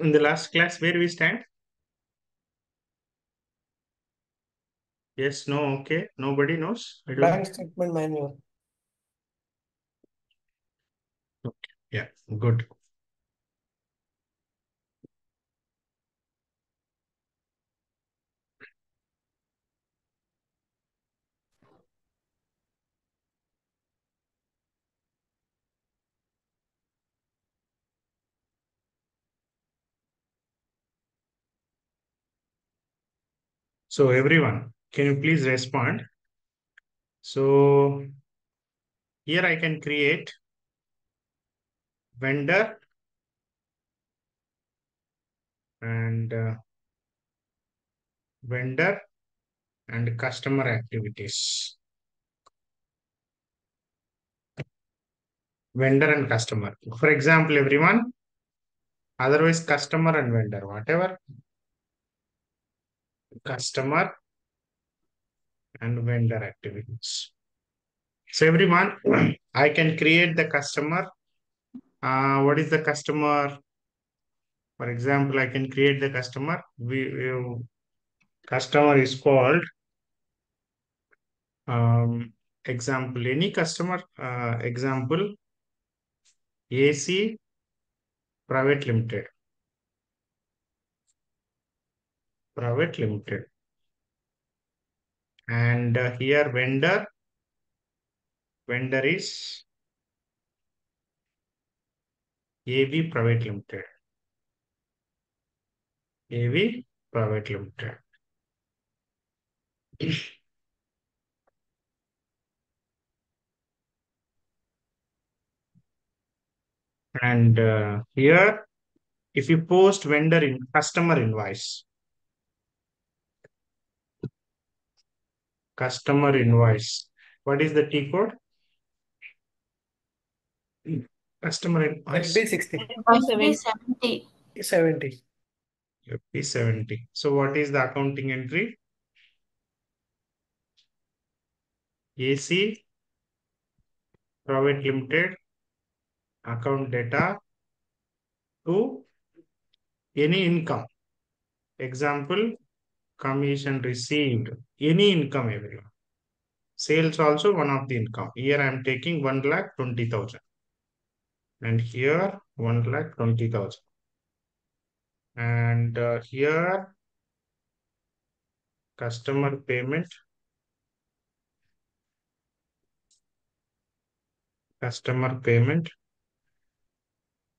in the last class where we stand? Yes, no, okay. Nobody knows. Bank statement manual. Okay. Yeah, good. So everyone, can you please respond? So here I can create vendor and customer activities. Vendor and customer. For example, everyone, otherwise customer and vendor, whatever. Customer and vendor activities. So everyone, I can create the customer. What is the customer? For example, I can create the customer. Customer is called, example, any customer, example, AC Private Limited. And here vendor, is AV Private Limited, And here, if you post vendor in customer invoice, what is the T code? Customer invoice. FB60. FB70. FB70. So what is the accounting entry? AC Private Limited account data to any income. Example, commission received. Any income, everyone. Sales also one of the income. Here I am taking 1,20,000. And here 1,20,000. And here customer payment.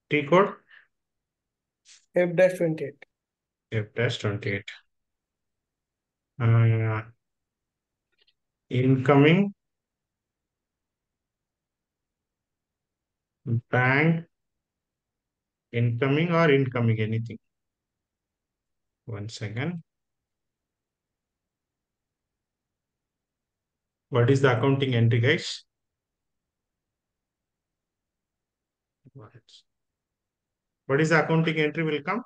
T code? F-28. F-28. Incoming bank, anything. One second. What is the accounting entry, guys? What is the accounting entry will come?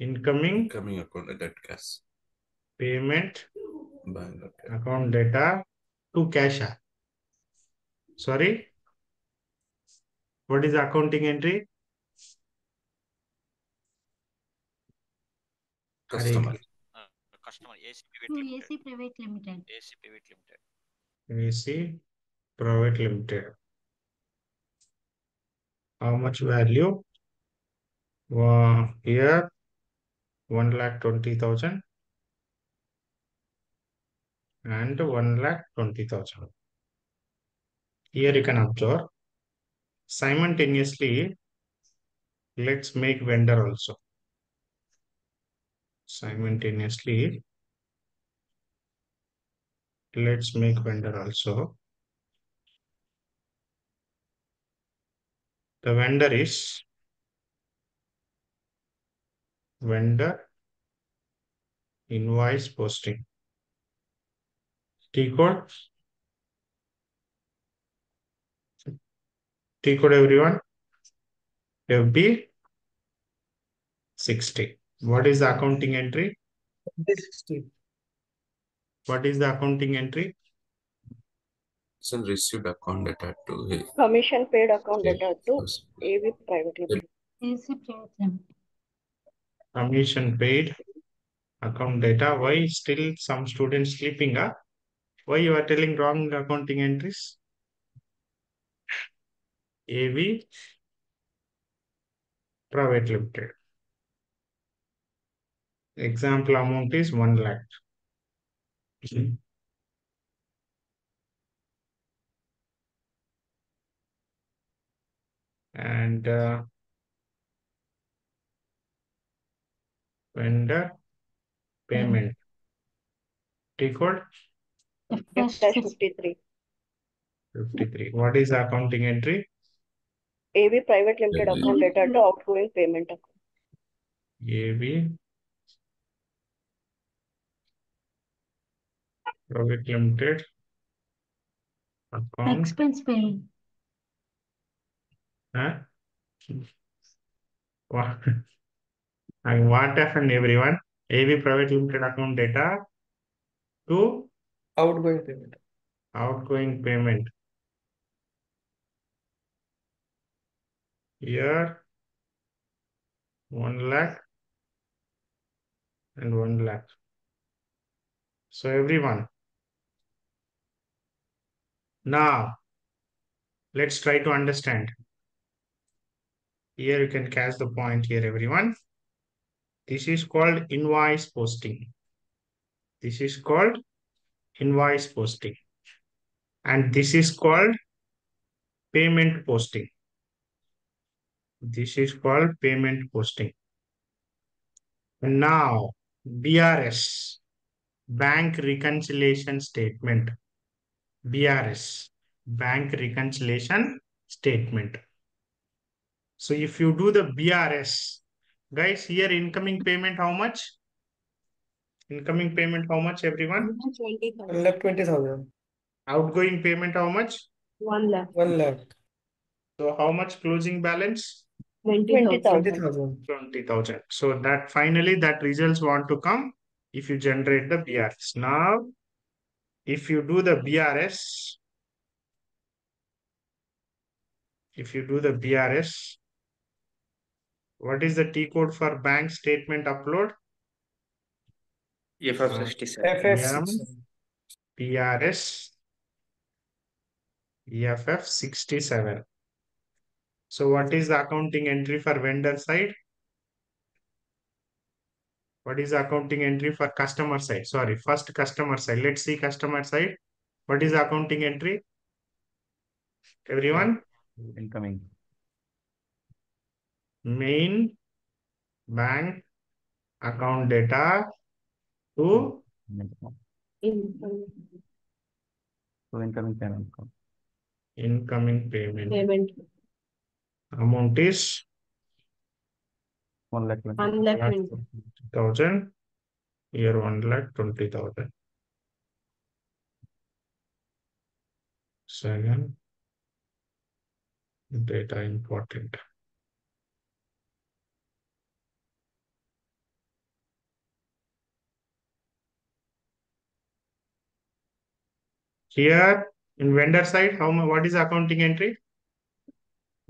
Incoming account data cash. Payment bank account data to cash. Sorry. What is the accounting entry? Customer. AC Private Limited. How much value? Here. 1,20,000 and 1,20,000. Here you can observe simultaneously. Let's make vendor also simultaneously. The vendor is vendor invoice posting. T code everyone. FB60. What is the accounting entry? FB60. and received account data to commission paid account data to AV Private Limited. AC Private Limited. Commission paid account data. Why still some students sleeping? Huh? Why you are telling wrong accounting entries? AV Private Limited. Example amount is 1 lakh. Mm-hmm. And vendor payment. T code? F-53. 53. What is the accounting entry? AV Private Limited account data to outgoing payment account. AV Private Limited account. Expense paying. Huh? What? And what happened, everyone? AV Private Limited account data to outgoing payment. Outgoing payment. Here 1 lakh and 1 lakh. So everyone, now let's try to understand. Here you can catch the point here, everyone. This is called invoice posting. This is called invoice posting. And this is called payment posting. This is called payment posting. And now, BRS, Bank Reconciliation Statement. BRS, Bank Reconciliation Statement. So if you do the BRS, guys, here incoming payment, how much? Incoming payment, how much, everyone? 1,20,000. Outgoing payment, how much? 1 lakh. So how much closing balance? 20,000. So that finally that results want to come if you generate the BRS. Now, if you do the BRS, what is the T code for bank statement upload? FF67. BRS FF67. So what is the accounting entry for vendor side? What is the accounting entry for customer side? Sorry, first customer side. Let's see customer side. What is the accounting entry? Everyone? Incoming. Main bank account data to incoming payment. Incoming payment. Amount is 1,20,000. Here 1,20,000. Second, data important. Here in vendor side, how what is accounting entry?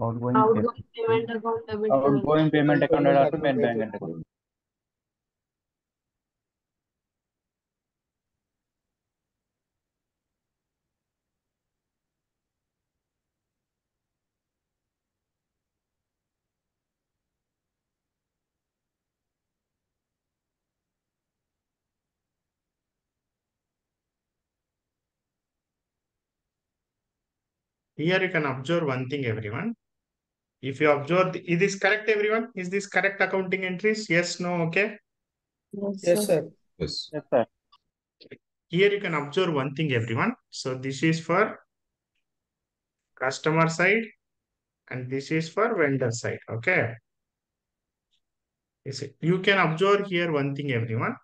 Outgoing payment account. Outgoing payment account data to main bank account. Here you can observe one thing, everyone. If you observe, is this correct, everyone? Is this correct accounting entries? Yes, no, okay? Yes, sir. Yes, sir. Here you can observe one thing, everyone. So this is for customer side and this is for vendor side, okay? You can observe here one thing, everyone.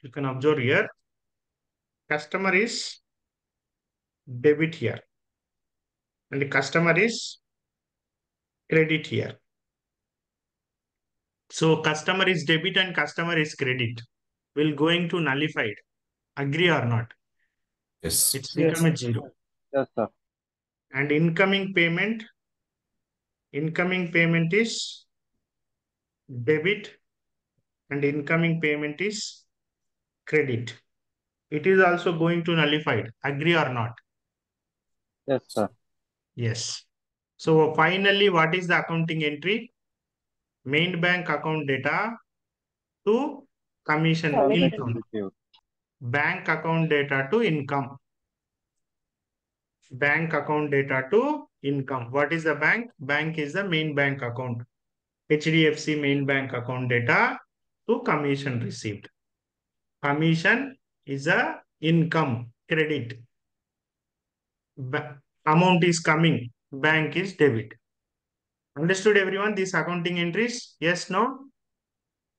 You can observe here. Customer is debit here. And the customer is credit here. So customer is debit and customer is credit. We're going to nullify it. Agree or not? Yes. It's become a zero. Yes, sir. And incoming payment is debit and incoming payment is credit. It is also going to nullified. Agree or not? Yes, sir. Yes. So finally, what is the accounting entry? Main bank account data to commission income. Bank account data to income. Bank account data to income. What is the bank? Bank is the main bank account. HDFC main bank account data to commission received. Commission is a income credit. Amount is coming. Bank is debit. Understood everyone? These accounting entries? Yes, no?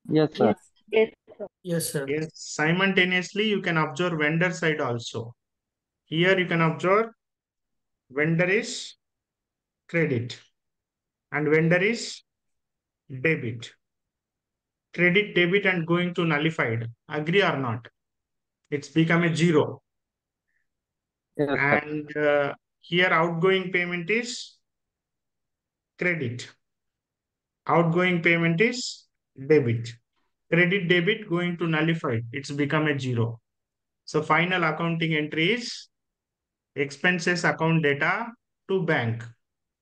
Yes, sir. Yes, sir. Yes, sir. Yes. Simultaneously, you can observe vendor side also. Here you can observe vendor is credit and vendor is debit. Credit, debit and going to nullified. Agree or not? It's become a zero. Yes, and here outgoing payment is credit. Outgoing payment is debit. Credit, debit going to nullified. It's become a zero. So final accounting entry is expenses account data to bank.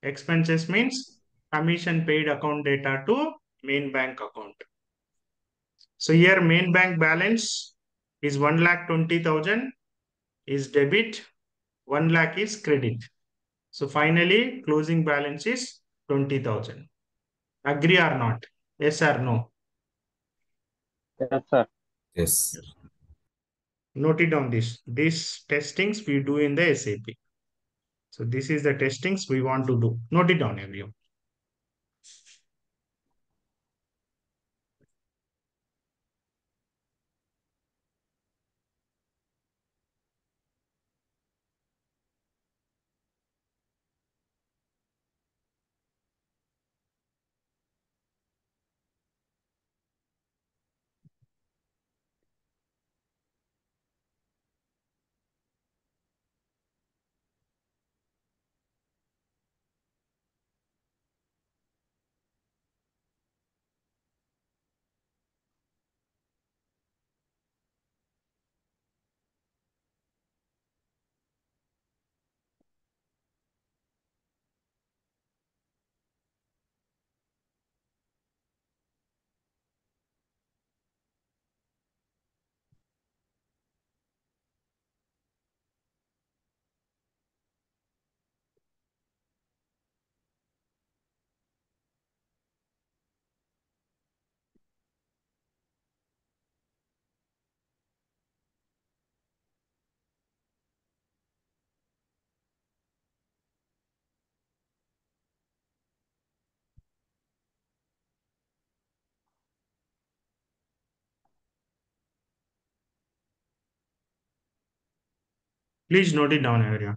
Expenses means commission paid account data to main bank account. So here main bank balance is 1,20,000 is debit, 1 lakh is credit. So finally closing balance is 20,000. Agree or not? Yes or no? Yes, sir. Yes. Note it down this. These testings we do in the SAP. So this is the testings we want to do. Note it down, everyone. Please note it down, everyone.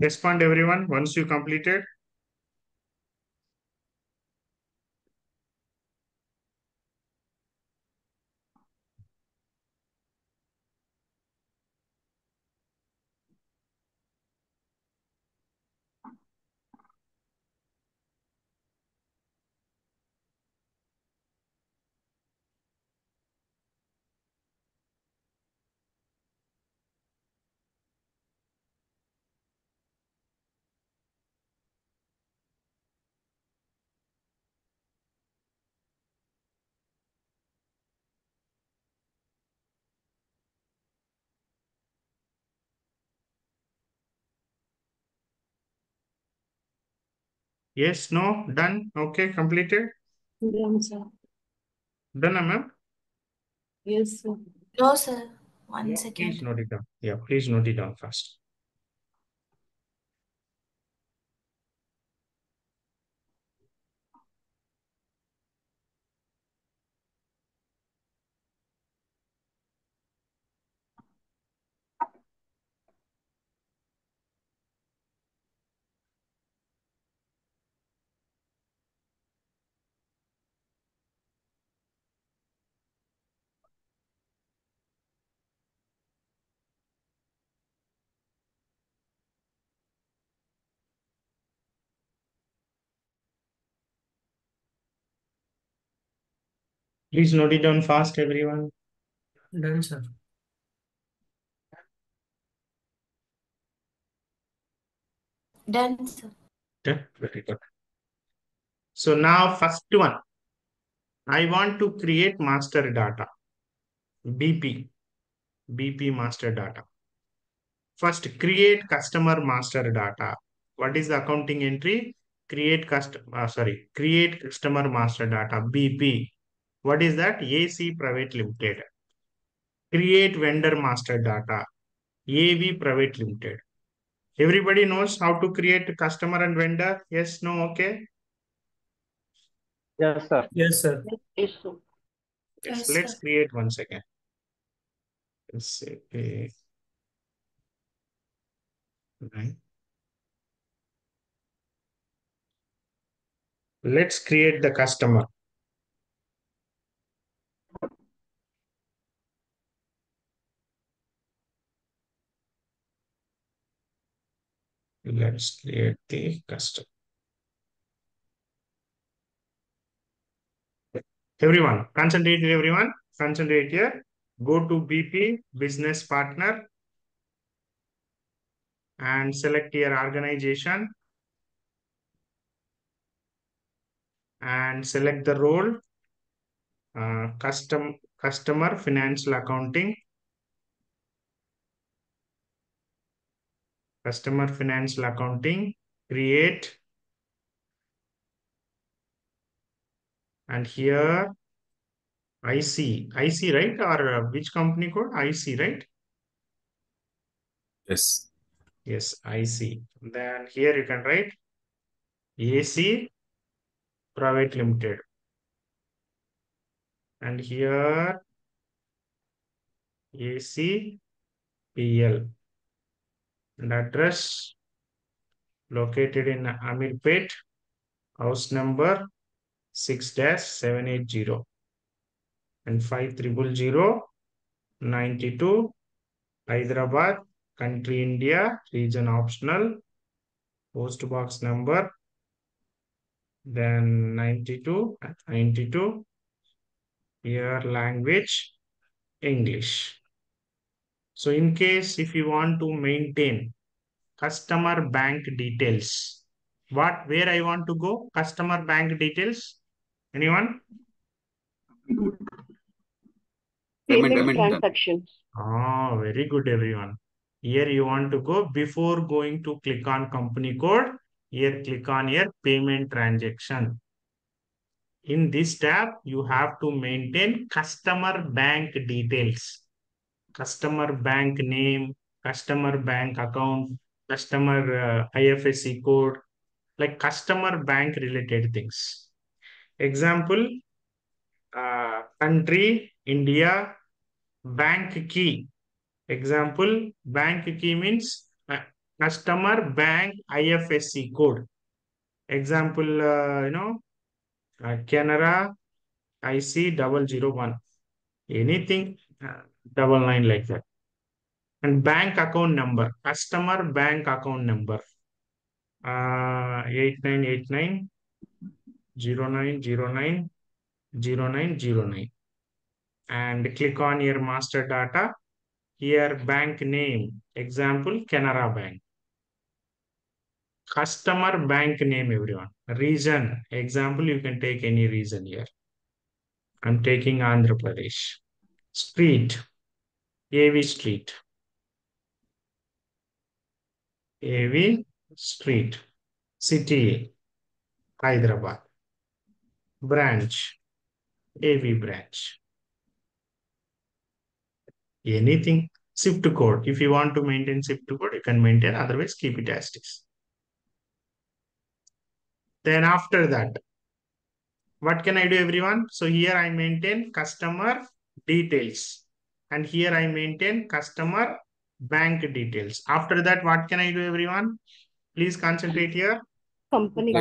Respond everyone once you completed. Yes, no, done. Okay, completed. Done, sir. Done, ma'am? Yes, sir. No, sir. One second. Please note it down. Yeah, please note it down first. Please note it down fast, everyone. Done, sir. Done, sir. Okay, very good. So now first one, I want to create master data, BP master data. First, create customer master data. What is the accounting entry? Create customer master data, BP. What is that? AC Private Limited. Create vendor master data, AV Private Limited. Everybody knows how to create customer and vendor? Yes, no, okay? Yes, sir. Yes, sir. Yes, sir. Yes, let's create one second. Let's see. Right. Let's create the customer. Let's create the customer. Everyone, concentrate here, everyone. Concentrate here. Go to BP, business partner. And select your organization. And select the role. Customer, financial accounting. Customer financial accounting, create. And here, IC, right? Or which company code? IC, right? Yes. Yes, IC. Then here you can write AC Private Limited. And here, AC PL. And address located in Amirpet, house number 6-780 and 500-92, Hyderabad, country India, region optional, post box number, then 92, here language, English. So in case if you want to maintain customer bank details, where I want to go? Customer bank details. Anyone? Payment transactions. Ah, oh, very good, everyone. Here you want to go before going to click on company code. Here click on here payment transaction. In this tab, you have to maintain customer bank details. Customer bank name, customer bank account, customer IFSC code, like customer bank related things. Example, country, India, bank key. Example, bank key means customer bank IFSC code. Example, Canara IC001. Anything. Double line like that. And bank account number, customer bank account number. 8989-0909-0909. And click on your master data. Here bank name, example, Canara Bank. Customer bank name, everyone. Region, example, you can take any region here. I'm taking Andhra Pradesh. Street, AV Street, AV Street, City, Hyderabad. Branch, AV branch. Anything, shift code. If you want to maintain shift code, you can maintain, otherwise keep it as it is. Then after that, what can I do, everyone? So here I maintain customer details. And here I maintain customer bank details. After that, what can I do, everyone? Please concentrate here. Company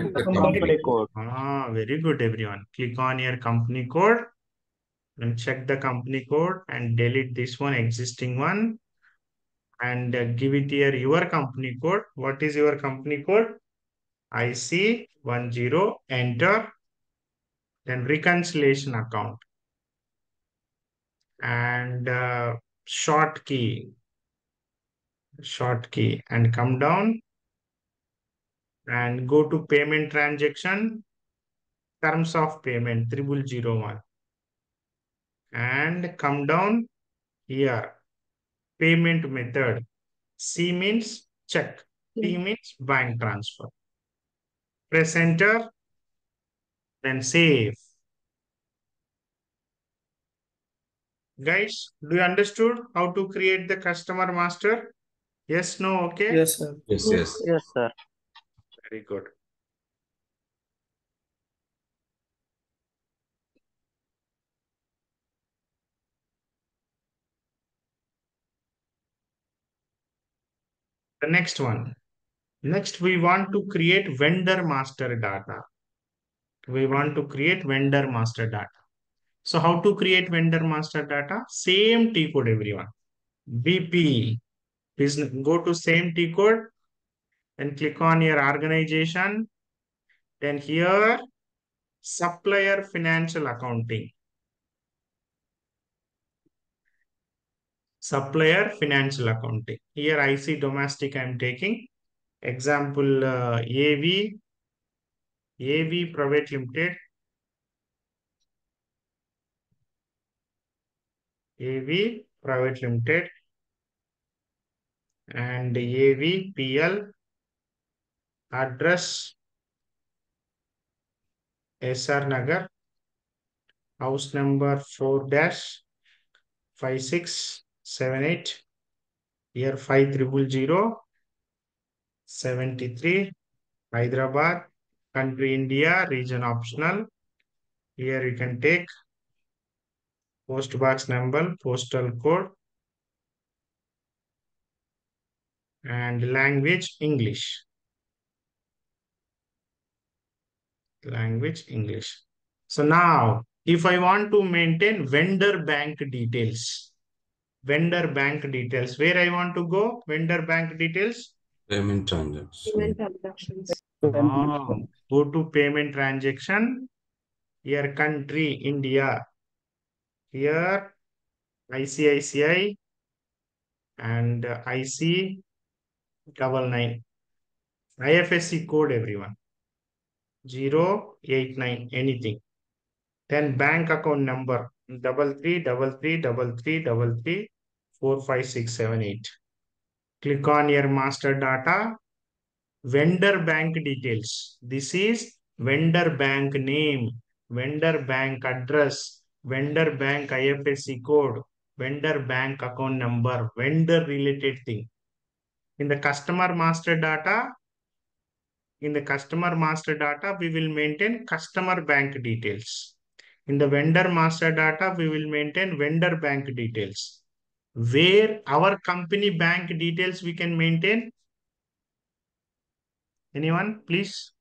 code. Ah, very good, everyone. Click on your company code. And check the company code and delete this one, existing one. And give it here your company code. What is your company code? IC10, enter. Then reconciliation account. And short key and come down and go to payment transaction, terms of payment 0001, and come down here, payment method, C means check, T means bank transfer. Press enter, then save. Guys, do you understood how to create the customer master? Yes, no, okay? Yes, sir. Yes, sir. Very good. The next one. Next, we want to create vendor master data. We want to create vendor master data. So how to create vendor master data? Same T code, everyone. BP. Business. Go to same T code and click on your organization. Then here, supplier financial accounting. Supplier financial accounting. Here IC domestic I am taking. Example AV Private Limited. AV Private Limited and AV PL address SR Nagar, house number 4-5678, year 500073, Hyderabad, country India, region optional. Here you can take post box number, postal code, and language English. Language English. So now, if I want to maintain vendor bank details, where I want to go? Vendor bank details? Payment transactions. Oh, go to payment transaction. Here, country India. Here, ICICI and IC99. IFSC code, everyone. 089, anything. Then bank account number 333333345678. Click on your master data. Vendor bank details. This is vendor bank name, vendor bank address, vendor bank IFSC code, vendor bank account number, vendor related thing. In the customer master data, we will maintain customer bank details. In the vendor master data, we will maintain vendor bank details. Where our company bank details we can maintain? Anyone, please?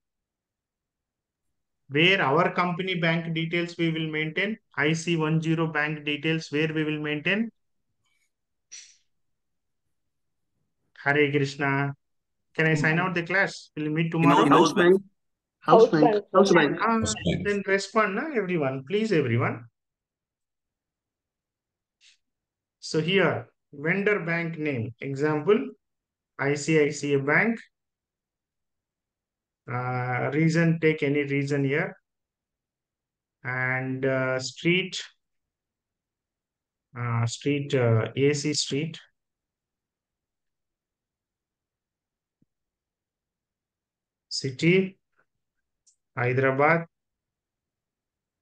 Where our company bank details we will maintain? IC10 bank details where we will maintain? Hare Krishna. Can I sign out the class? We'll meet tomorrow. House bank. Then respond, everyone. Please, everyone. So here, vendor bank name. Example, ICICI Bank. Reason, take any reason here, and street, AC street, city, Hyderabad,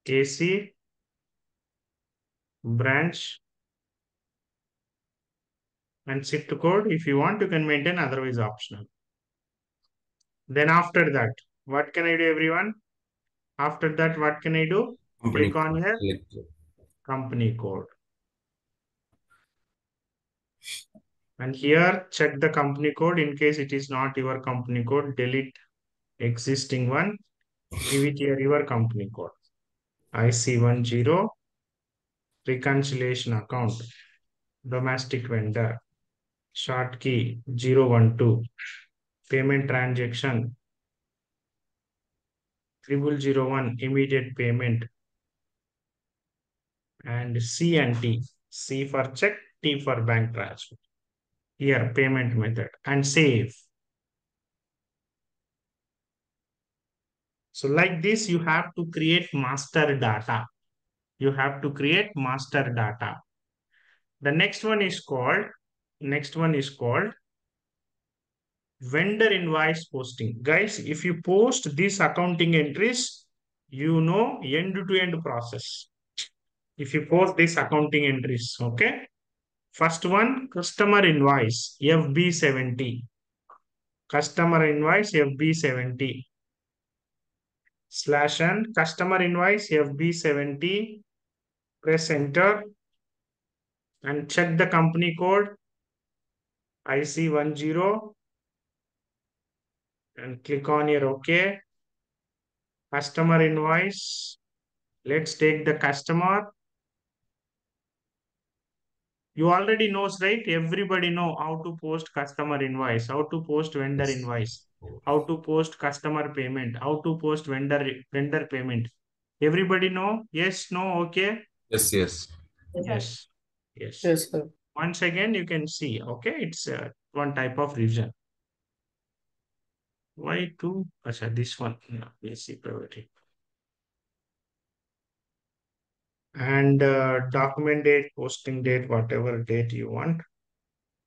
AC, branch, and SIT code. If you want, you can maintain, otherwise optional. Then after that, what can I do, everyone? After that, what can I do? Click on here, company code. And here, check the company code. In case it is not your company code, delete existing one. Give it here, your company code. IC10, reconciliation account, domestic vendor, short key 012, payment transaction 0001, immediate payment, and C and T, C for check, T for bank transfer. Here, payment method, and save. So like this, you have to create master data. You have to create master data. The next one is called vendor invoice posting. Guys, if you post these accounting entries, you know end-to-end process. If you post these accounting entries, okay? First one, customer invoice, FB70. Customer invoice, FB70. Slash and customer invoice, FB70. Press enter and check the company code, IC10. And click on here, okay. Customer invoice. Let's take the customer. You already knows, right? Everybody know how to post customer invoice, how to post vendor invoice, how to post customer payment, how to post vendor payment. Everybody know? Yes, no, okay? Yes, yes. Yes, yes. Yes, sir. Once again, you can see, okay? It's one type of revision. Why two? Achha, this one. No, let's see, priority. And document date, posting date, whatever date you want.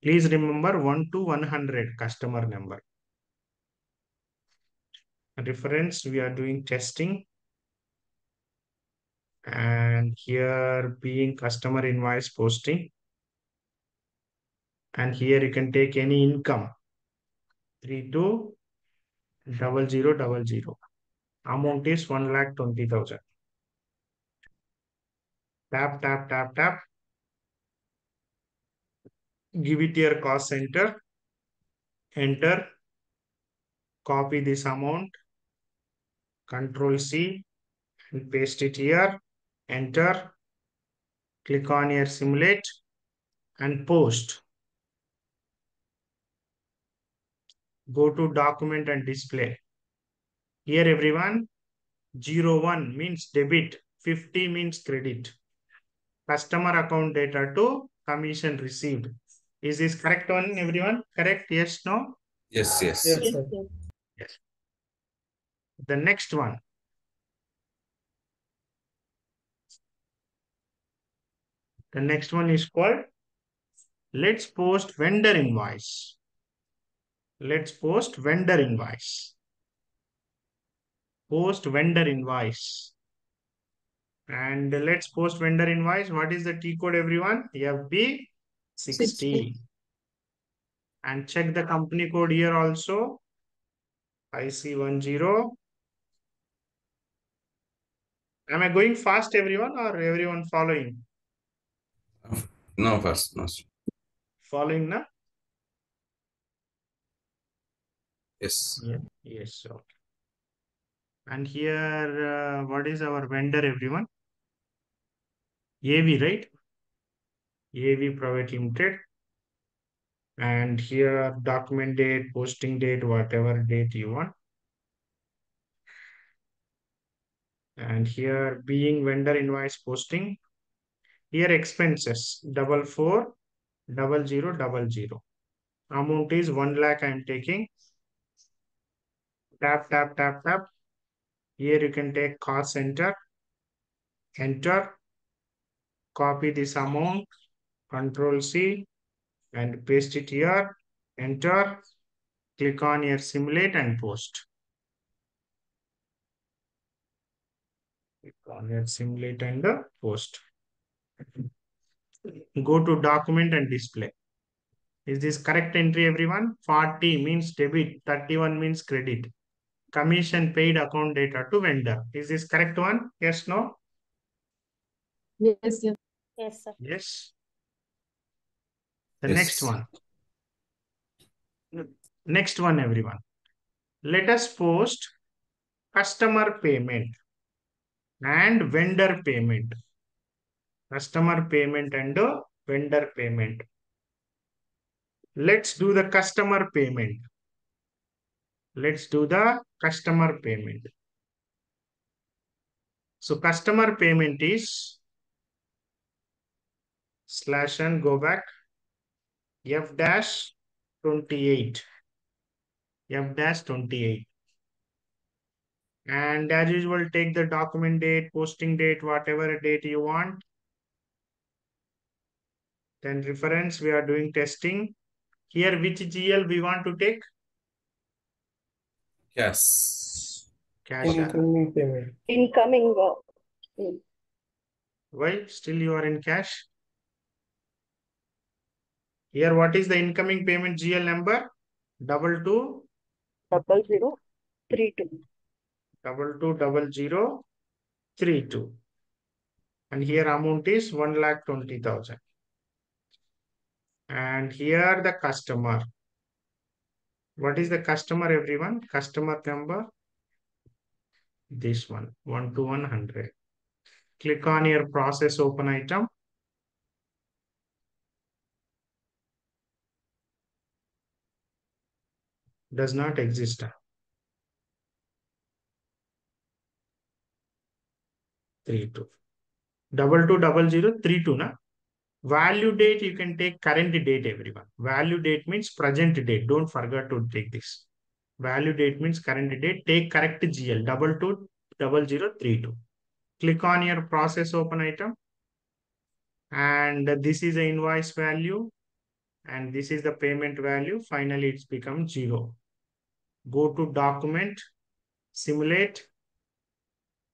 Please remember 1 to 100 customer number. Reference, we are doing testing. And here being customer invoice posting. And here you can take any income. 320000. Amount is 1,20,000. Tap, tap, tap, tap. Give it your cost center. Enter. Copy this amount. Control C and paste it here. Enter. Click on here, simulate and post. Go to document and display. Here, everyone, 01 means debit, 50 means credit. Customer account data to commission received. Is this correct one, everyone? Correct? Yes, no? Yes, yes. Yes, yes, yes. Yes. The next one. The next one is called, let's post vendor invoice. Let's post vendor invoice. Post vendor invoice. And let's post vendor invoice. What is the T code, everyone? FB60. And check the company code here also. IC10. Am I going fast, everyone, or everyone following? No, fast. No. Following, na? Yes. Yeah. Yes. Okay. And here, what is our vendor, everyone? AV, right? AV Private Limited. And here, document date, posting date, whatever date you want. And here, being vendor invoice posting. Here, expenses, 440000. Amount is 1 lakh I am taking. Tap, tap, tap, tap. Here you can take cost center, enter, copy this amount, control C and paste it here, enter, click on here, simulate and post. Cornet simulate and the post. Go to document and display. Is this correct entry, everyone? 40 means debit, 31 means credit. Commission paid account data to vendor. Is this correct one? Yes, no? Yes, sir. Yes, sir. Yes. The next one. Next one, everyone. Let us post customer payment and vendor payment. Customer payment and the vendor payment. Let's do the customer payment. Let's do the customer payment. So customer payment is slash and go back F-28. F-28. And as usual, take the document date, posting date, whatever date you want. Then reference, we are doing testing. Here, which GL we want to take? Yes. Cash. Incoming payment. Incoming. Why? Still you are in cash? Here, what is the incoming payment GL number? 220032. 220032. And here amount is 1,20,000. And here the customer. What is the customer, everyone? Customer number. This one. 1 to 100. Click on your process open item. Does not exist. $220032 na. Value date, you can take current date, everyone. Value date means present date. Don't forget to take this. Value date means current date. Take correct GL 220032. Click on your process open item. And this is the invoice value. And this is the payment value. Finally, it's become 0. Go to document, simulate,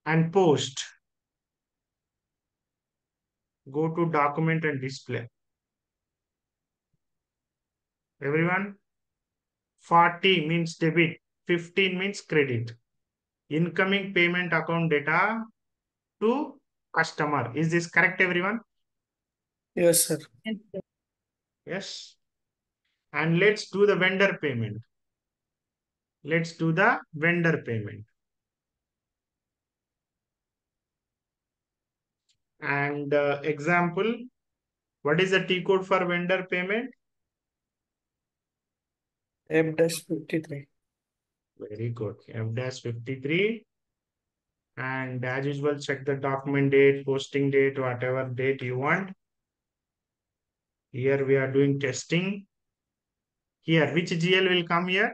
and post. Go to document and display. Everyone, 40 means debit, 15 means credit. Incoming payment account data to customer. Is this correct, everyone? Yes, sir. Yes. And let's do the vendor payment. Let's do the vendor payment. And example, what is the T code for vendor payment? F-53. Very good. F-53. And as usual, check the document date, posting date, whatever date you want. Here we are doing testing. Here, which GL will come here?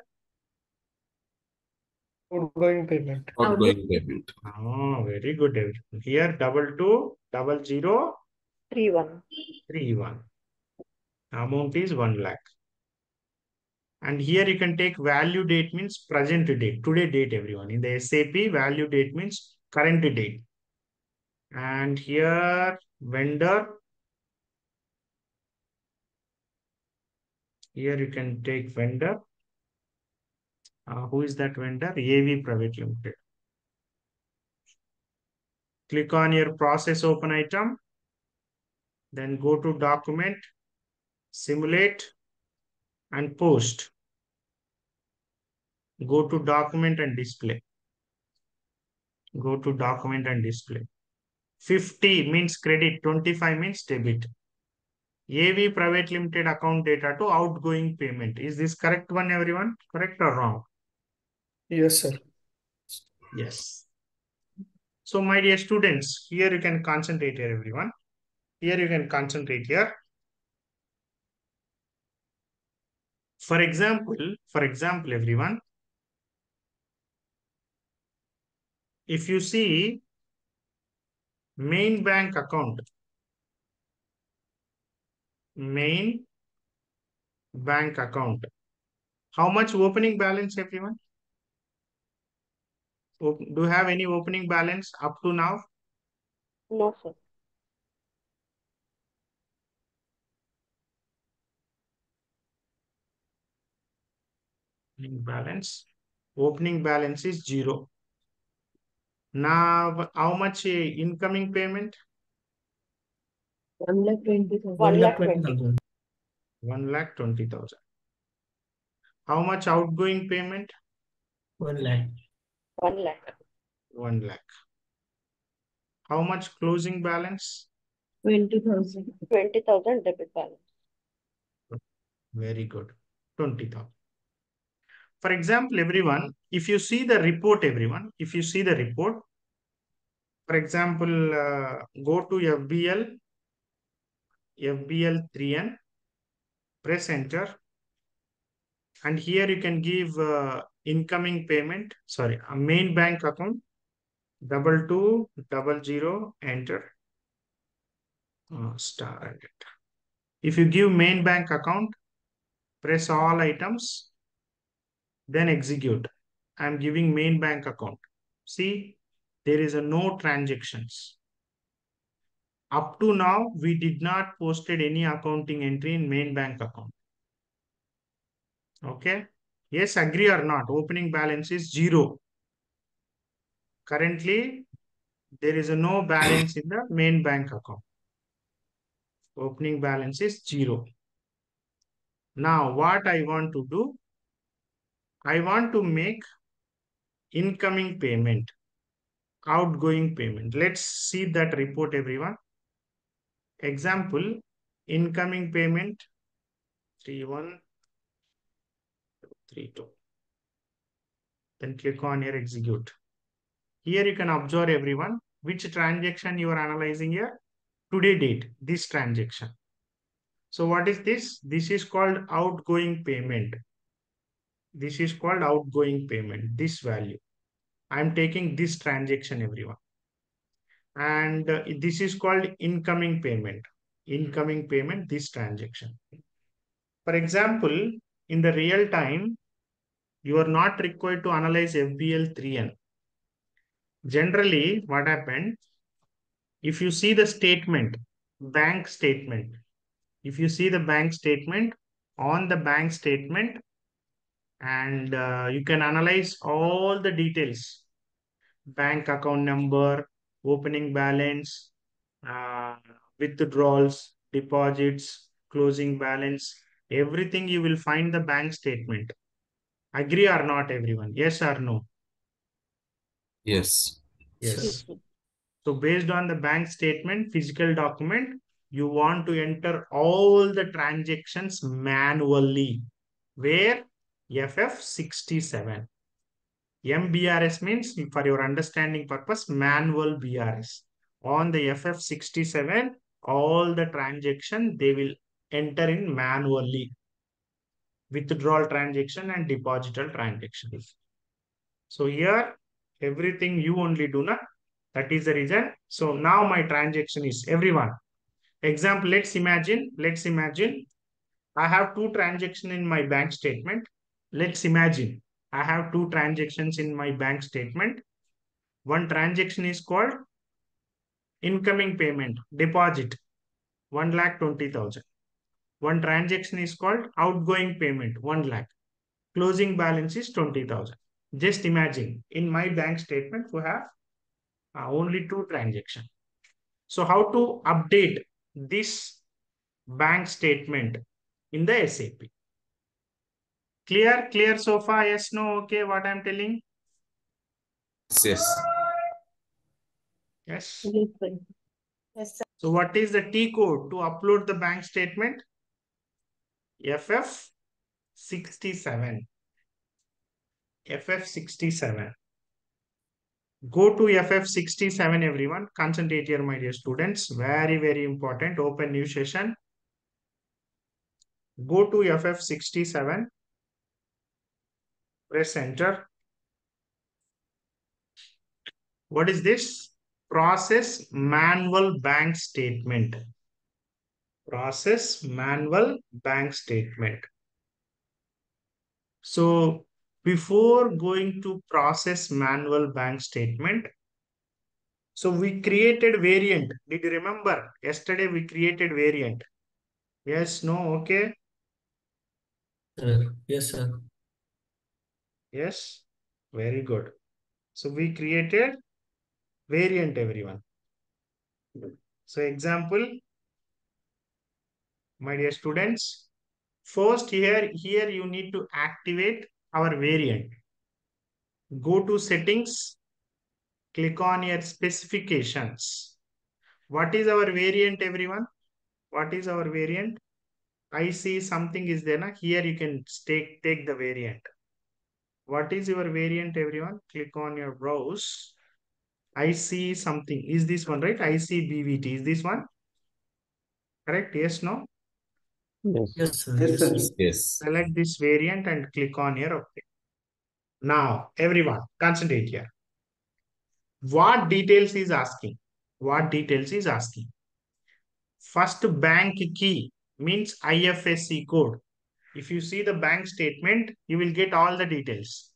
Outgoing payment. Outgoing payment. Oh, very good. Here, 220031. 31. Amount is 1 lakh. And here you can take value date means present date. Today date, everyone. In the SAP, value date means current date. And here, vendor. Here you can take vendor. Who is that vendor? AV Private Limited. Click on your process open item. Then go to document, simulate, and post. Go to document and display. Go to document and display. 50 means credit, 25 means debit. AV Private Limited account data to outgoing payment. Is this correct one, everyone? Correct or wrong? Yes, sir. Yes. So, my dear students, here you can concentrate here, everyone. Here you can concentrate here. For example, everyone, if you see main bank account, how much opening balance, everyone? Do you have any opening balance up to now? No, sir. Balance. Opening balance is 0. Now, how much incoming payment? 1,20,000. 1,20,000. 1,20,000. How much outgoing payment? 1 lakh. 1 lakh. 1 lakh. How much closing balance? 20,000. 20,000 debit balance. Very good. 20,000. For example, everyone, if you see the report, everyone, if you see the report, for example, go to FBL, FBL3N, press enter, and here you can give incoming payment, sorry, a main bank account, 2200, enter, star, and enter. If you give main bank account, press all items, then execute. I am giving main bank account. See, there is a no transactions. Up to now, we did not posted any accounting entry in main bank account. Okay. Yes, agree or not, opening balance is 0. Currently, there is a no balance in the main bank account. Opening balance is 0. Now, what I want to do? I want to make incoming payment, outgoing payment. Let's see that report, everyone. Example, incoming payment 3132. Then click on here, execute. Here you can observe, everyone, which transaction you are analyzing here. Today date, this transaction. So what is this? This is called outgoing payment. This is called outgoing payment, this value. I'm taking this transaction, everyone. And this is called incoming payment, this transaction. For example, in the real time, you are not required to analyze FBL3N. Generally, what happened, if you see the statement, bank statement, if you see the bank statement, on the bank statement, and you can analyze all the details, bank account number, opening balance, withdrawals, deposits, closing balance, everything you will find the bank statement. Agree or not, everyone? Yes or no? Yes. Yes. So based on the bank statement, physical document, you want to enter all the transactions manually. Where? FF67. MBRS means, for your understanding purpose, manual BRS. On the FF67, all the transaction they will enter in manually. Withdrawal transaction and deposital transaction. So here, everything you only do not. That is the reason. So now my transaction is, everyone. Example, let's imagine I have two transactions in my bank statement. Let's imagine I have two transactions in my bank statement. One transaction is called incoming payment, deposit, 1,20,000. One transaction is called outgoing payment, 1 lakh. Closing balance is 20,000. Just imagine in my bank statement, we have only two transactions. So how to update this bank statement in the SAP? Clear so far? Yes, no, okay, what I'm telling? Yes. Yes. Yes, sir. So what is the T code to upload the bank statement? FF67. FF67. Go to FF67, everyone. Concentrate here, my dear students. Very, very important. Open new session. Go to FF67. Press enter. What is this? Process manual bank statement. Process manual bank statement. So before going to process manual bank statement, So we created variant. Did you remember? Yesterday we created variant. Yes, no, okay. Yes, sir. Yes, very good. So we created variant, everyone. So example, my dear students, first here you need to activate our variant. Go to settings, click on your specifications. What is our variant, everyone? What is our variant? I see something is there. Na? Here you can take the variant. What is your variant, everyone? Click on your browse. I see something. Is this one, right? I see BVT. Is this one? Correct? Yes, no? Yes. Yes, sir. Yes, sir. Yes. Select this variant and click on here. Okay. Now, everyone, concentrate here. What details is asking? What details is asking? First, bank key means IFSC code. If you see the bank statement, you will get all the details.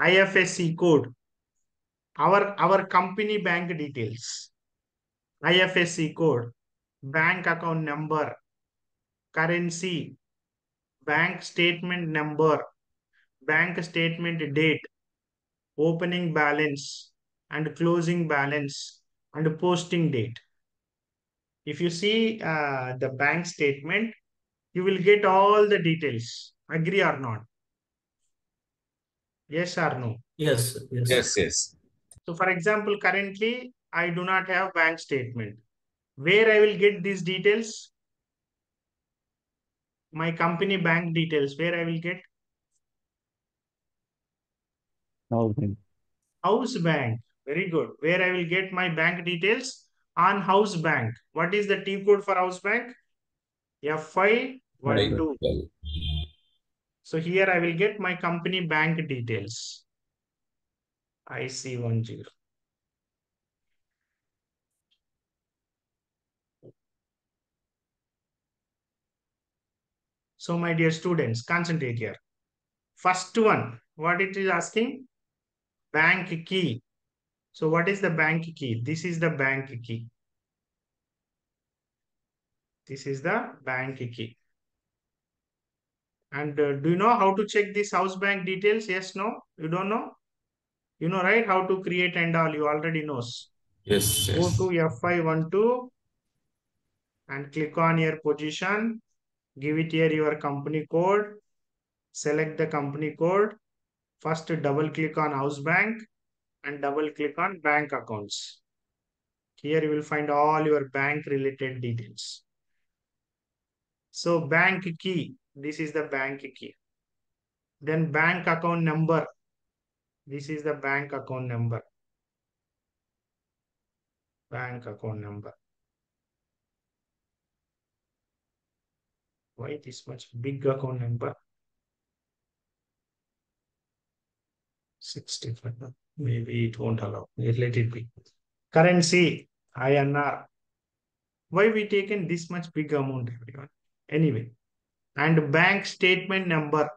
IFSC code. Our company bank details. IFSC code. Bank account number. Currency. Bank statement number. Bank statement date. Opening balance. And closing balance and posting date. If you see the bank statement, you will get all the details. Agree or not? Yes or no? Yes. Yes. Yes. Yes. So, for example, currently I do not have bank statement. Where I will get these details? My company bank details. Where I will get? Housing. House bank. Very good. Where I will get my bank details? On house bank. What is the T code for house bank? FI12. So here I will get my company bank details. IC10. So my dear students, concentrate here. First one, what it is asking? Bank key. So what is the bank key? This is the bank key. This is the bank key. And do you know how to check this house bank details? Yes, no? You don't know? You know, right? How to create and all. You already knows. Yes. Go yes. to F512 and click on your position. Give it here your company code. Select the company code. First double click on house bank. And double click on bank accounts. Here you will find all your bank related details. So bank key, this is the bank key. Then bank account number, this is the bank account number. Bank account number. Why this much big account number? 65. Maybe it won't allow. Let it be. Currency, INR. Why we taken this much big amount, everyone? Anyway. And bank statement number.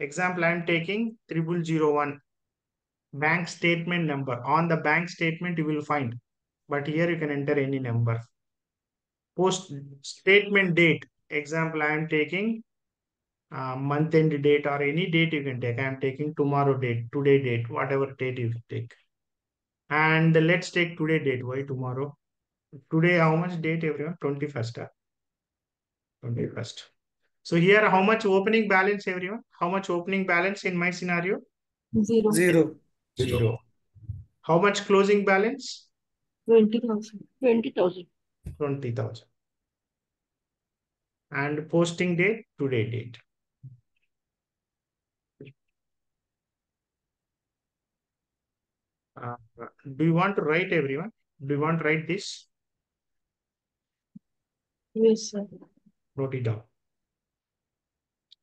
Example, I am taking 0001. Bank statement number. On the bank statement, you will find. But here you can enter any number. Post statement date. Example, I am taking month end date or any date you can take. I am taking tomorrow date, today date, whatever date you can take. And let's take today date. Why tomorrow? Today, how much date, everyone? 21st. 21st. So here, how much opening balance, everyone? How much opening balance in my scenario? Zero. Zero. Zero. Zero. How much closing balance? 20,000. 20,000. 20,000. And posting date, today date. Do you want to write, everyone? Do you want to write this? Yes, sir. Note it down.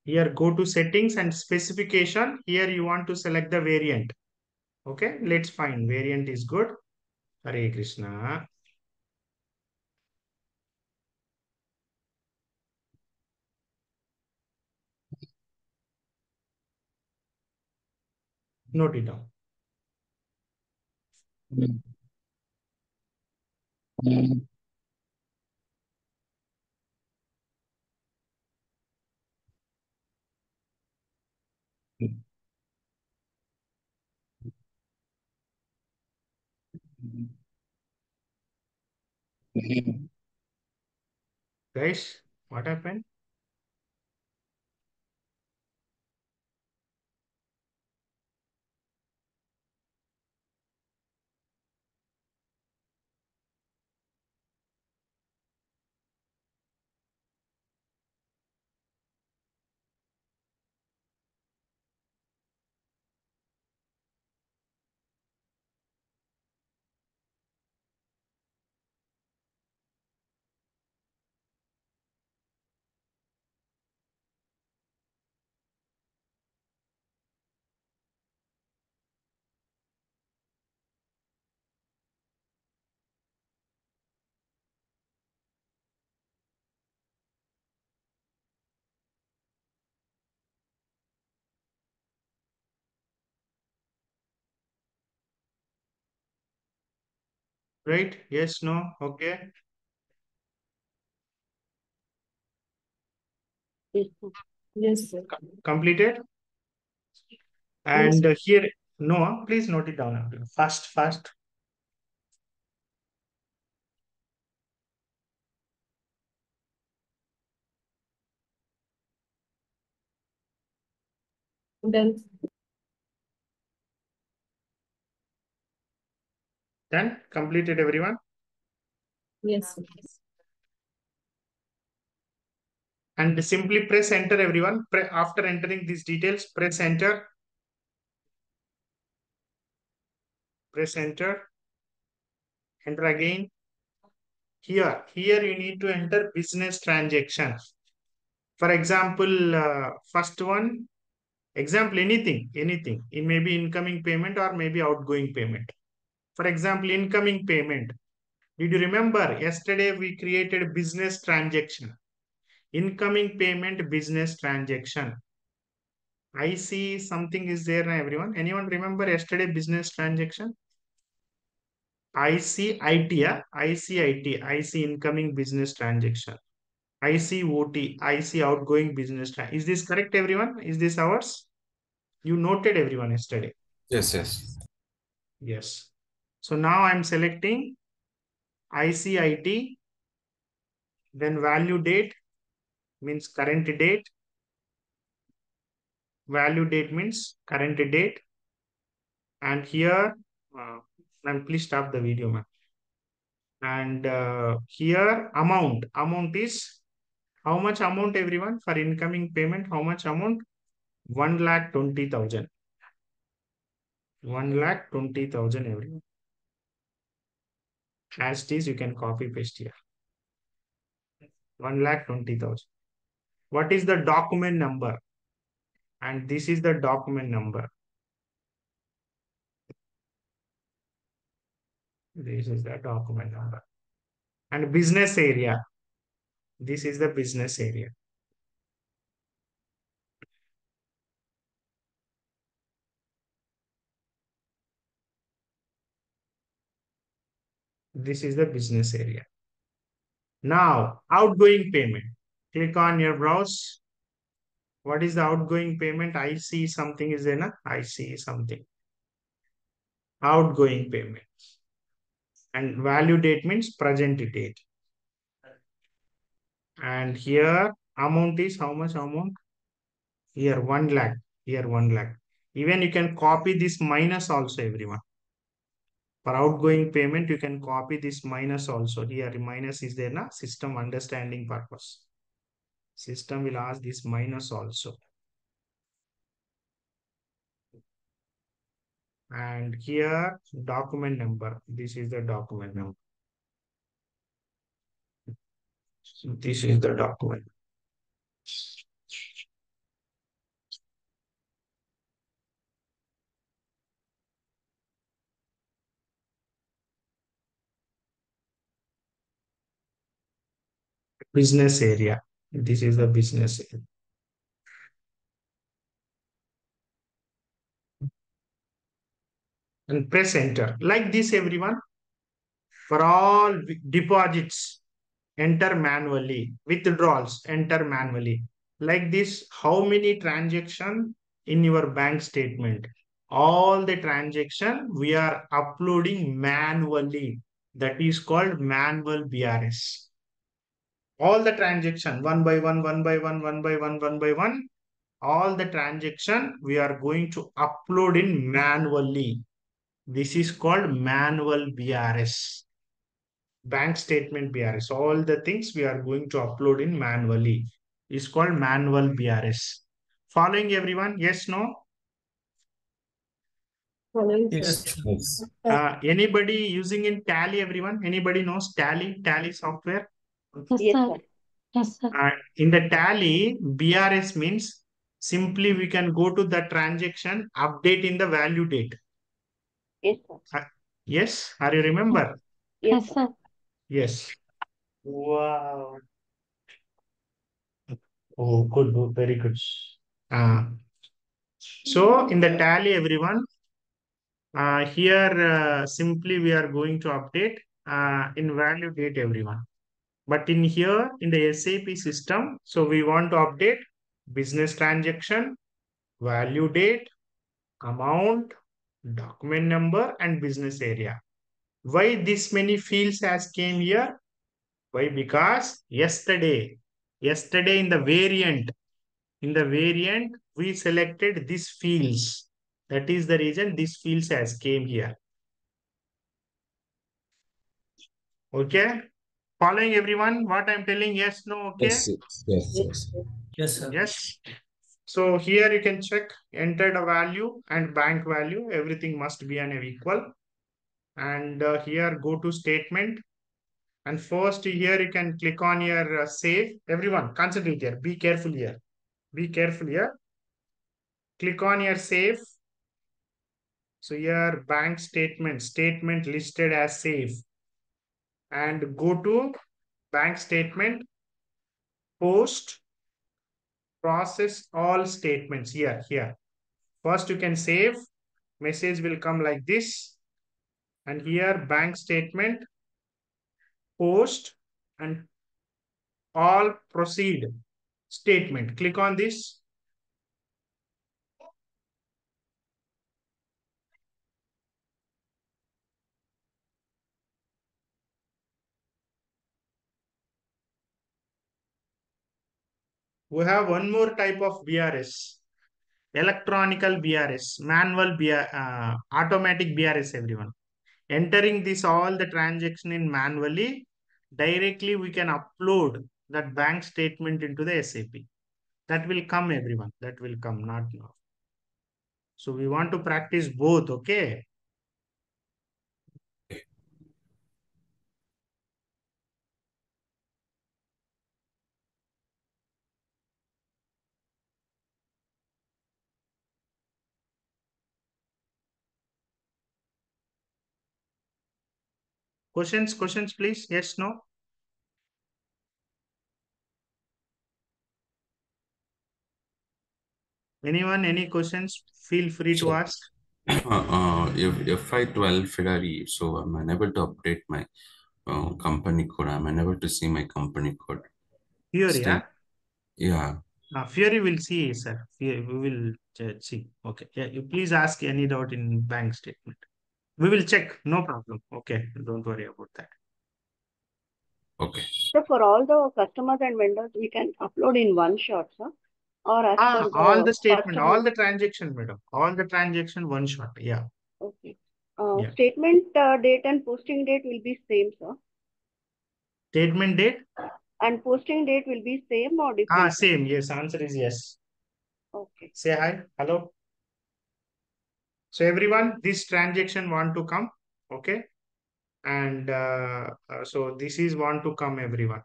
Here, go to settings and specification. Here, you want to select the variant. Okay, let's find. Variant is good. Hare Krishna. Note it down. Mm. Mm. Guys, what happened? Right? Yes, no, okay. Yes, sir. Completed. And yes. Here, Noah, please note it down. Fast. Done? Completed, everyone? Yes, sir. And simply press enter, everyone. After entering these details, press enter. Press enter. Enter again. Here you need to enter business transaction. For example, first one, example, anything. It may be incoming payment or maybe outgoing payment. For example, incoming payment. Did you remember yesterday we created business transaction? Incoming payment, business transaction. I see something is there now, everyone. Anyone remember yesterday business transaction? ICIT, yeah? ICIT, IC incoming business transaction. IC OT, IC outgoing business transaction. Is this correct, everyone? Is this ours? You noted, everyone, yesterday. Yes. So now I'm selecting ICIT, then value date means current date. Value date means current date. And here, ma'am, please stop the video, ma'am. And here amount. Amount is how much amount, everyone, for incoming payment? How much amount? 1,20,000. 1,20,000, everyone. As it is, you can copy paste here. 1,20,000. What is the document number? And this is the document number. This is the document number. And business area. This is the business area. This is the business area. Now, outgoing payment. Click on your browse. What is the outgoing payment? I see something is there, na? I see something. Outgoing payment. And value date means present date. And here amount is how much amount? Here 1 lakh. Here 1 lakh. Even you can copy this minus also, everyone. For outgoing payment, you can copy this minus also. Here minus is there, na? System understanding purpose. System will ask this minus also. And here document number. This is the document number. So this is the document. Business area. This is the business area. And press enter. Like this, everyone. For all deposits, enter manually. Withdrawals, enter manually. Like this, how many transactions in your bank statement? All the transactions we are uploading manually. That is called manual BRS. All the transaction, one by one, all the transaction we are going to upload in manually. This is called manual BRS. Bank statement BRS. All the things we are going to upload in manually is called manual BRS. Following everyone? Yes, no? Yes. Anybody using in Tally, everyone? Anybody knows Tally? Tally software? Yes, sir. Yes, sir. In the Tally, BRS means simply we can go to the transaction, update in the value date. Yes, sir. Yes, are you remember? Yes, sir. Yes. Wow. Oh, good, good, very good. So in the Tally, everyone, here simply we are going to update in value date, everyone. But in here, in the SAP system, so we want to update business transaction, value date, amount, document number, and business area. Why this many fields has came here? Why? Because yesterday in the variant, we selected these fields. That is the reason these fields has came here. Okay. Following everyone, what I'm telling, yes, no, okay? Yes, sir. So here you can check, enter the value and bank value. Everything must be an equal. And here go to statement. And first here you can click on your save. Everyone, concentrate here. Be careful here. Click on your save. So here bank statement listed as save. And go to bank statement, post, process all statements here. First you can save, message will come like this. And here bank statement, post and all proceed statement. Click on this. We have one more type of BRS, electronical BRS, manual BRS, automatic BRS, everyone. Entering this all the transaction in manually, directly we can upload that bank statement into the SAP. That will come, everyone. That will come, not now. So we want to practice both, okay? Questions, please. Yes, no. Anyone, any questions? Feel free to ask. FI12 Ferrari. So I'm unable to update my company code. I'm unable to see my company code. Fury, huh? Yeah. Fury will see, sir. Fury, we will see. Okay. Yeah. You please ask any doubt in bank statement. We will check. No problem. Okay. Don't worry about that. Okay. So for all the customers and vendors, we can upload in one shot, sir? Or all the statement, customers? All the transaction, madam. All the transaction, one shot. Yeah. Okay. Yeah. Statement date and posting date will be same, sir? Statement date? And posting date will be same or different? Same. Yes. Answer is yes. Okay. Say hi. Hello. So everyone, this transaction want to come, okay? And so this is want to come, everyone.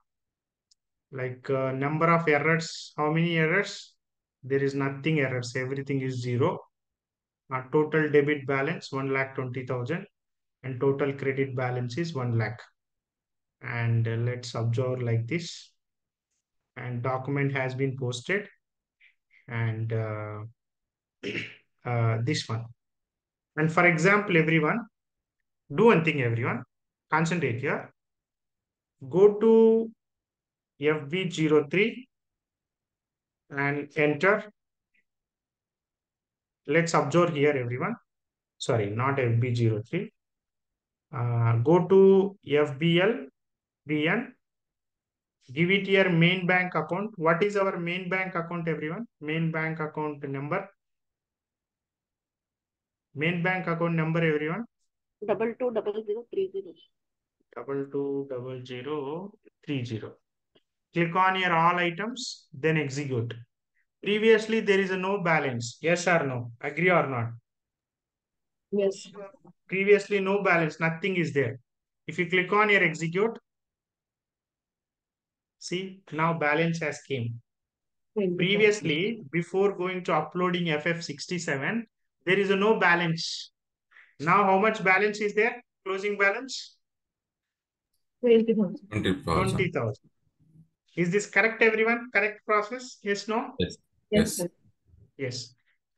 Like number of errors, how many errors? There is nothing errors, everything is zero. Our total debit balance, 1,20,000. And total credit balance is 1 lakh. And let's observe like this. And document has been posted. And this one. And for example, everyone, do one thing, everyone. Concentrate here. Go to FB03 and enter. Let's observe here, everyone. Sorry, not FB03. Go to FBL3N. Give it your main bank account. What is our main bank account, everyone? Main bank account number. Main bank account number, everyone. 220030. 220030. Click on your all items, then execute. Previously, there is a no balance. Yes or no? Agree or not? Yes. Previously, no balance. Nothing is there. If you click on your execute, see, now balance has came. Previously, before going to uploading FF67, there is a no balance. Now, how much balance is there? Closing balance? 20,000. 20,000. Is this correct, everyone? Correct process? Yes, no? Yes. Yes. Yes. Yes.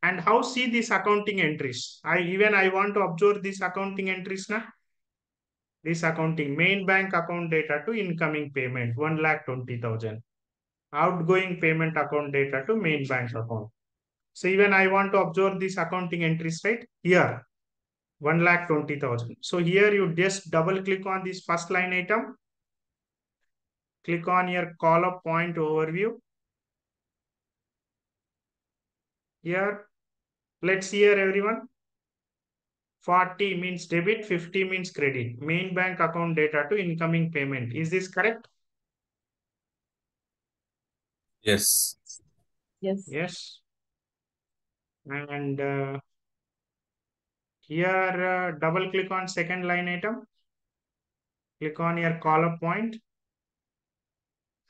And how see these accounting entries? I want to observe these accounting entries now. This accounting main bank account data to incoming payment 1,20,000. Outgoing payment account data to main bank account. So even I want to observe these accounting entries right here 1,20,000. So here you just double click on this first line item. Click on your call-up point overview. Here, let's see here everyone. 40 means debit, 50 means credit. Main bank account data to incoming payment. Is this correct? Yes. Yes. Yes. And here, double click on second line item. Click on your call-up point.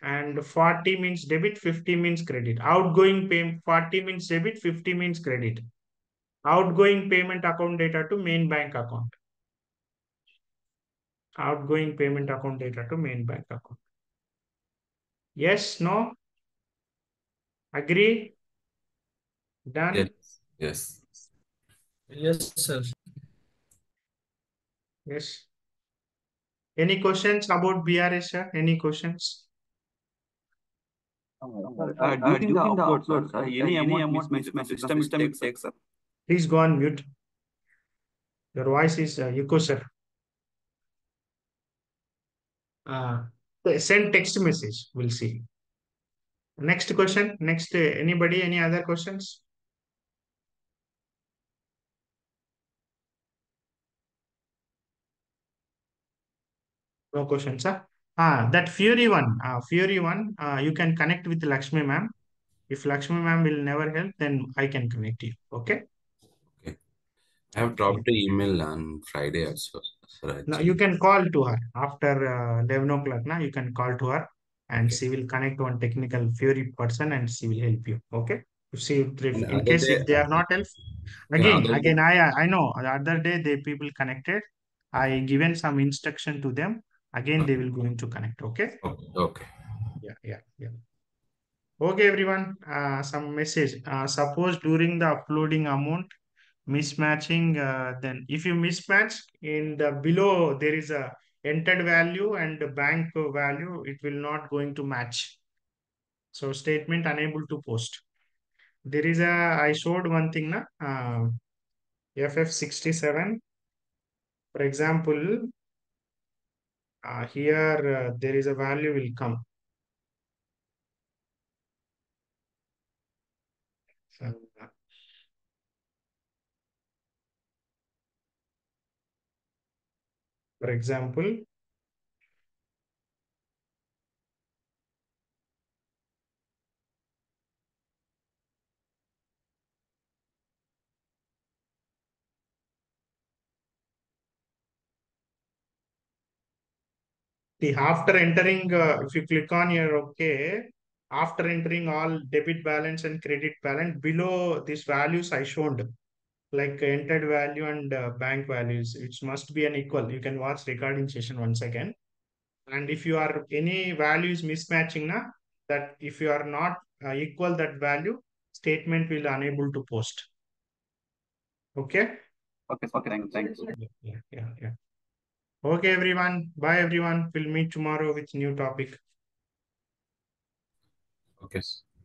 And 40 means debit, 50 means credit. Outgoing payment, 40 means debit, 50 means credit. Outgoing payment account data to main bank account. Outgoing payment account data to main bank account. Yes, no? Agree? Done? Yes. Yes. Yes, sir. Yes. Any questions about BRS, sir? Any questions? During the upload, sir, any amount system takes, sir. Please go on mute. Your voice is echo, sir. Send text message. We'll see. Next question. Next, anybody? Any other questions? No questions, sir. That Fury one. You can connect with Lakshmi ma'am. If Lakshmi ma'am will never help, then I can connect you. Okay. I have dropped the email on Friday also. Sir, no, you can call to her after 11 o'clock. Now you can call to her and she will connect one technical Fury person and she will help you. Okay. If she, in case if they are not help. Again, I know the other day the people connected. I given some instruction to them. Again, okay. They will going to connect. Okay. Okay. Yeah. Okay, everyone. Some message. Suppose during the uploading amount. Mismatching, then if you mismatch in the below, there is a entered value and the bank value, it will not going to match. So statement unable to post. There is a, I showed one thing, na? FF67, for example, here there is a value will come. For example, after entering, if you click on here, okay, after entering all debit balance and credit balance, below these values I showed. Like entered value and bank values, it must be an equal. You can watch recording session once again. And if you are any values mismatching, na, that if you are not equal that value, statement will unable to post. Okay. Okay. Thanks. Yeah. Okay, everyone. Bye, everyone. We'll meet tomorrow with new topic. Okay.